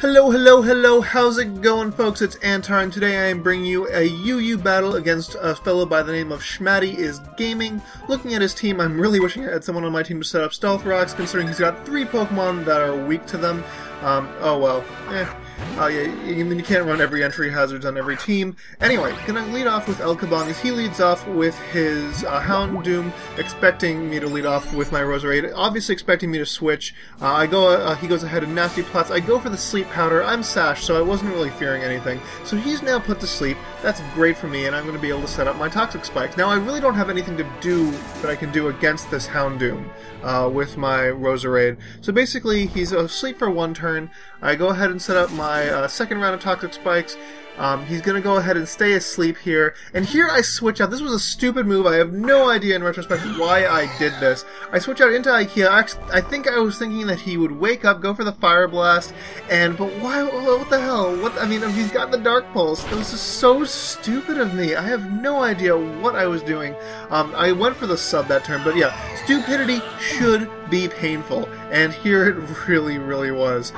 Hello, hello, hello, how's it going, folks? It's Antar, and today I am bringing you a UU battle against a fellow by the name of shmattyisgaming. Looking at his team, I'm really wishing I had someone on my team to set up Stealth Rocks, considering he's got three Pokemon that are weak to them. Oh well, you can't run every entry hazards on every team. Anyway, gonna lead off with El Cabanis. He leads off with his Houndoom, expecting me to lead off with my Roserade, obviously expecting me to switch. He goes ahead and Nasty Plots. I go for the Sleep Powder. I'm sashed, so I wasn't really fearing anything. So he's now put to sleep. That's great for me, and I'm gonna be able to set up my Toxic Spikes. Now, I really don't have anything to do that I can do against this Houndoom with my Roserade. So basically, he's asleep for one turn. I go ahead and set up my second round of Toxic Spikes. He's going to go ahead and stay asleep here. And here I switch out. This was a stupid move. I have no idea in retrospect why I did this. I switch out into Ikea. I think I was thinking that he would wake up, go for the Fire Blast, but why? What the hell? I mean, he's got the Dark Pulse. This is so stupid of me. I have no idea what I was doing. I went for the sub that turn, but yeah, stupidity should be painful, and here it really was.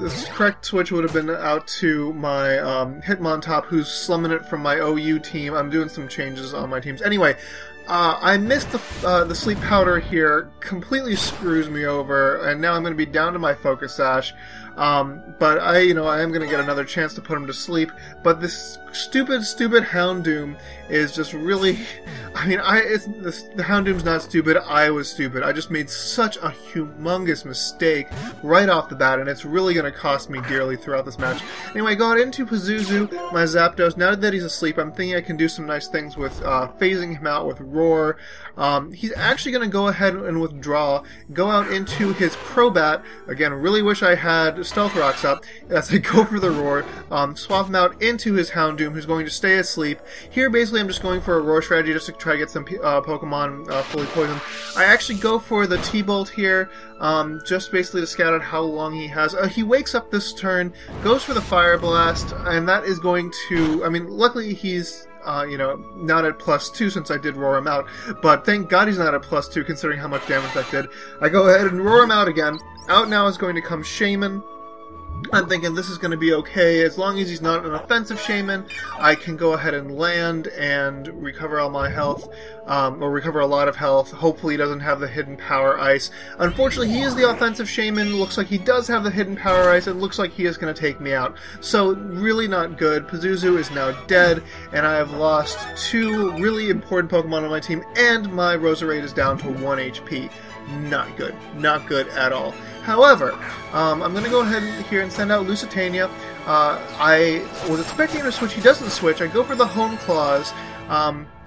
This correct switch would have been out to my Hitmontop, who's slumming it from my OU team. I'm doing some changes on my teams. Anyway, I missed the Sleep Powder here, completely screws me over, and now I'm going to be down to my Focus Sash. But I am going to get another chance to put him to sleep. But this stupid Houndoom is just really, the Houndoom's not stupid, I was stupid. I just made such a humongous mistake right off the bat, and it's really going to cost me dearly throughout this match. Anyway, I got into Pazuzu, my Zapdos. Now that he's asleep, I'm thinking I can do some nice things with phasing him out with Roar. He's actually going to go ahead and withdraw, go out into his Crobat. Again, really wish I had Stealth Rocks up as I go for the Roar, swap him out into his Houndoom, who's going to stay asleep. Here, basically, I'm just going for a Roar strategy just to try to get some Pokemon fully poisoned. I actually go for the T-Bolt here, just basically to scout out how long he has. He wakes up this turn, goes for the Fire Blast, and that is going to, luckily he's not at +2 since I did roar him out, but thank God he's not at +2 considering how much damage that did. I go ahead and roar him out again. Out now is going to come Shaymin. I'm thinking this is going to be okay. As long as he's not an offensive Shaymin, I can go ahead and land and recover all my health, or recover a lot of health. Hopefully he doesn't have the Hidden Power Ice. Unfortunately, he is the offensive Shaymin. Looks like he does have the Hidden Power Ice. It looks like he is going to take me out. So, really not good. Pazuzu is now dead, and I have lost two really important Pokemon on my team, and my Roserade is down to 1 HP. Not good. Not good at all. However, I'm going to go ahead here and send out Lusitania. I was expecting him to switch. He doesn't switch. I go for the Home Claws,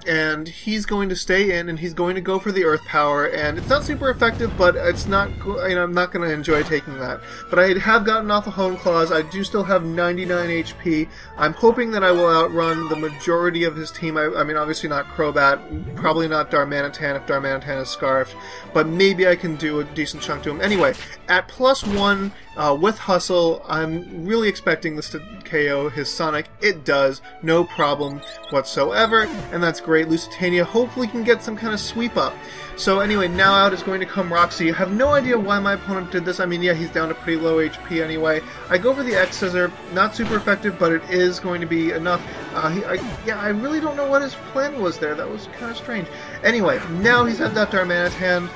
and he's going to stay in, and he's going to go for the Earth Power, and it's not super effective, but it's not, I'm not going to enjoy taking that. But I have gotten off the Home Claws. I do still have 99 HP. I'm hoping that I will outrun the majority of his team. I mean, obviously not Crobat, probably not Darmanitan if Darmanitan is scarfed, but maybe I can do a decent chunk to him. Anyway, at +1 with Hustle, I'm really expecting this to KO his Sonic. It does, no problem whatsoever, and that's great. Lusitania hopefully can get some kind of sweep up. So anyway, now out is going to come Roxy. I have no idea why my opponent did this. I mean, yeah, he's down to pretty low HP anyway. I go for the X Scissor. Not super effective, but it is going to be enough. I really don't know what his plan was there. That was kind of strange. Anyway, now he's had that Darmanitan.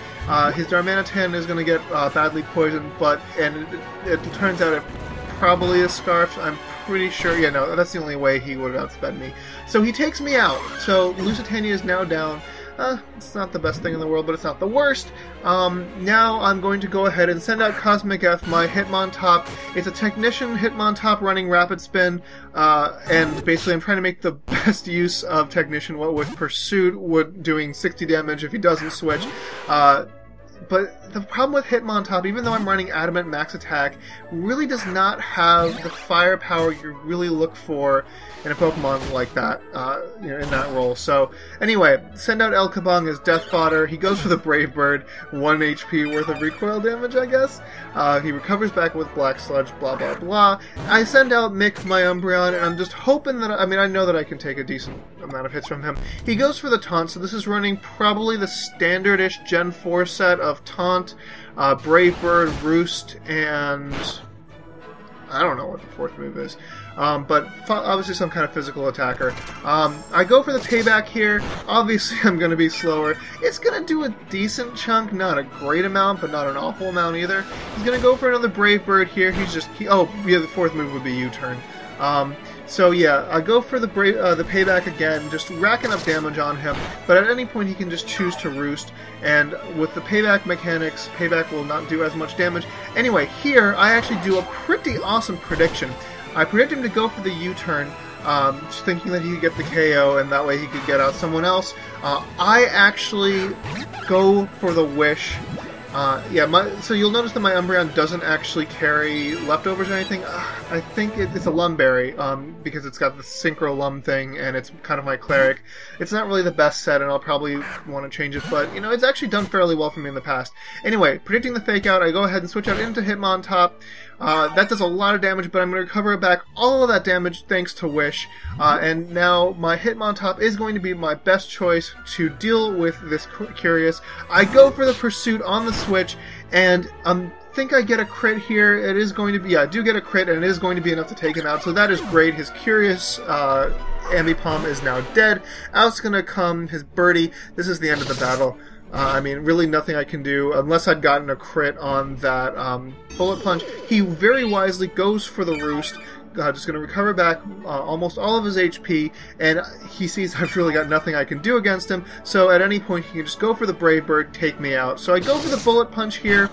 His Darmanitan is going to get badly poisoned, and it turns out it probably is scarfed. I'm pretty sure, yeah, no, that's the only way he would have outsped me. So he takes me out. So Lusitania is now down. It's not the best thing in the world, but it's not the worst. Now I'm going to go ahead and send out Cosmic F, my Hitmontop. It's a Technician Hitmontop running Rapid Spin, and basically I'm trying to make the best use of Technician, what with Pursuit, with doing 60 damage if he doesn't switch. But the problem with Hitmontop, even though I'm running Adamant Max Attack, really does not have the firepower you really look for in a Pokemon like that, in that role. So, anyway, send out El Kabong as Death Fodder. He goes for the Brave Bird, 1 HP worth of recoil damage, I guess. He recovers back with Black Sludge, blah, blah, blah. I send out Mick, my Umbreon, and I'm just hoping that, I know that I can take a decent amount of hits from him. He goes for the Taunt, so this is running probably the standard-ish Gen 4 set of Taunt, Brave Bird, Roost, and I don't know what the fourth move is. But obviously some kind of physical attacker. I go for the payback here. Obviously I'm going to be slower. It's going to do a decent chunk, not a great amount, but not an awful amount either. He's going to go for another Brave Bird here. He's just... oh, yeah, the fourth move would be U-turn. So yeah, I go for the payback again, just racking up damage on him, but at any point he can just choose to roost, and with the payback mechanics, payback will not do as much damage. Anyway, here I actually do a pretty awesome prediction. I predict him to go for the U-turn, just thinking that he could get the KO and that way he could get out someone else. I actually go for the Wish. Yeah, so you'll notice that my Umbreon doesn't actually carry leftovers or anything. I think it's a Lumberry, because it's got the Synchro Lum thing, and it's kind of my Cleric. It's not really the best set, and I'll probably want to change it, but, you know, it's actually done fairly well for me in the past. Anyway, predicting the Fake Out, I go ahead and switch out into Hitmontop. That does a lot of damage, but I'm going to recover back all of that damage thanks to Wish, and now my Hitmontop is going to be my best choice to deal with this Curious. I go for the Pursuit on the Switch, and I think I get a crit here. It is going to be, yeah, I do get a crit, and it is going to be enough to take him out, so that is great. His Curious Ambipom is now dead. Out's going to come his Birdie. This is the end of the battle. I mean, really nothing I can do unless I'd gotten a crit on that Bullet Punch. He very wisely goes for the Roost. Just going to recover back almost all of his HP, and he sees I've really got nothing I can do against him, so at any point he can just go for the Brave Bird, take me out. So I go for the Bullet Punch here.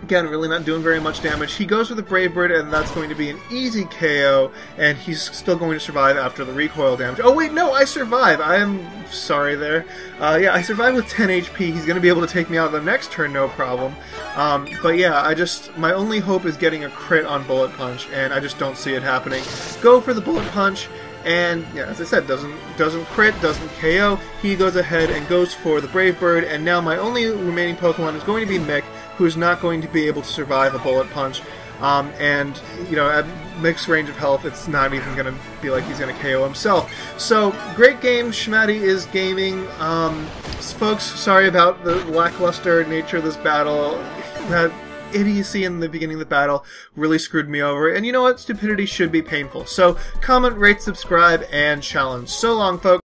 Again, really not doing very much damage. He goes for the Brave Bird, and that's going to be an easy KO, and he's still going to survive after the recoil damage. Oh wait, no, I survive! I am sorry there. Yeah, I survive with 10 HP. He's going to be able to take me out the next turn, no problem. But yeah, my only hope is getting a crit on Bullet Punch, and I just don't see it happening. Go for the Bullet Punch, and yeah, as I said, doesn't crit, doesn't KO. He goes ahead and goes for the Brave Bird, and now my only remaining Pokemon is going to be Mick, who's not going to be able to survive a Bullet Punch, and, you know, at Mick's range of health, it's not even going to be like he's going to KO himself. So, great game, shmattyisgaming. Folks, sorry about the lackluster nature of this battle. That idiocy in the beginning of the battle really screwed me over, and you know what? Stupidity should be painful. So, comment, rate, subscribe, and challenge. So long, folks.